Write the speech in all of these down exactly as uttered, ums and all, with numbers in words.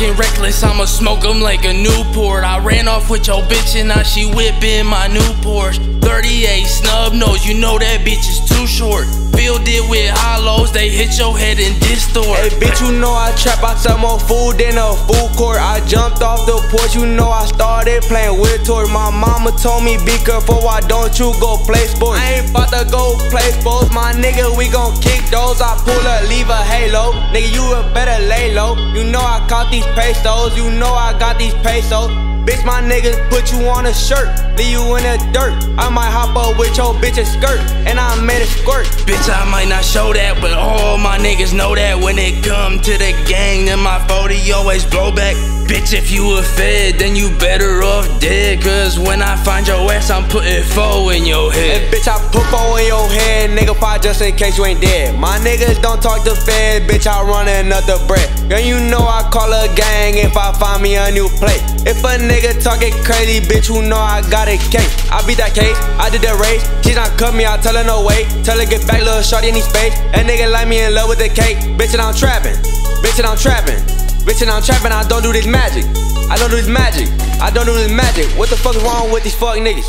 fucking reckless, I'ma smoke them like a Newport. I ran off with your bitch and now she whipping my new Porsche. thirty-eight snub nose, you know that bitch is too short. Filled it with hollows, they hit your head and distort. Hey bitch, you know I trap, I sell more food than a food court. I jumped off the porch, you know I started playing with toys. My mama told me be careful, why don't you go play sports? I ain't about to go play sports, my nigga, we gon' kick those. I pull up, leave a halo, nigga, you a better lay low. You know I caught these pesos, you know I got these pesos. Bitch, my niggas put you on a shirt, leave you in the dirt. I might hop up with your bitch's skirt, and I made it squirt. Bitch, I might not show that, but all my niggas know that. When it come to the gang, then my forty always blow back. Bitch, if you a fed, then you better off dead. Cause when I find your ass, I'm putting four in your head. And bitch, I put four in your head, nigga, probably just in case you ain't dead. My niggas don't talk to fed, bitch, I run another bread. Girl, you know I call a gang if I find me a new plate. If a nigga talking crazy, bitch, who know I got a case. I beat that case, I did the race. She's not cut me, I tell her no way. Tell her get back, little shorty, in his space. That nigga like me in love with the cake. Bitch, and I'm trapping, bitch, and I'm trapping. Bitch, and I'm trapping, I don't do this magic. I don't do this magic, I don't do this magic. What the fuck's wrong with these fuck niggas?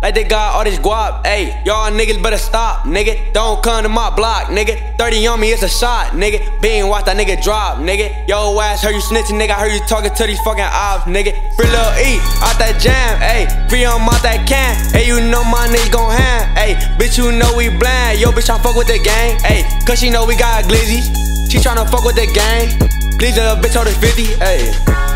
Like they got all this guap, ayy. Y'all niggas better stop, nigga. Don't come to my block, nigga. thirty on me, it's a shot, nigga. Being watched, that nigga drop, nigga. Yo ass, heard you snitching, nigga. I heard you talking to these fucking ops, nigga. Free Lil E, out that jam, ayy. Free on out that can, ayy. You know my niggas gon' hang, ayy. Bitch, you know we blind. Yo, bitch, I fuck with the gang, ayy. Cause she know we got glizzies. She tryna fuck with the gang. Please, little bitch, hold this fifty, ayy.